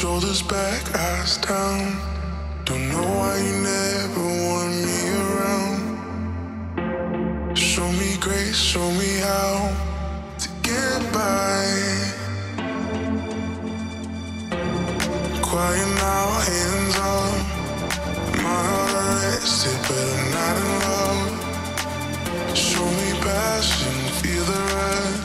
shoulders back, eyes down. Don't know why you never want me around. Show me grace, show me how to get by. Quiet now, hands up. My heart arrested, but I'm not in love. Show me passion, feel the rush.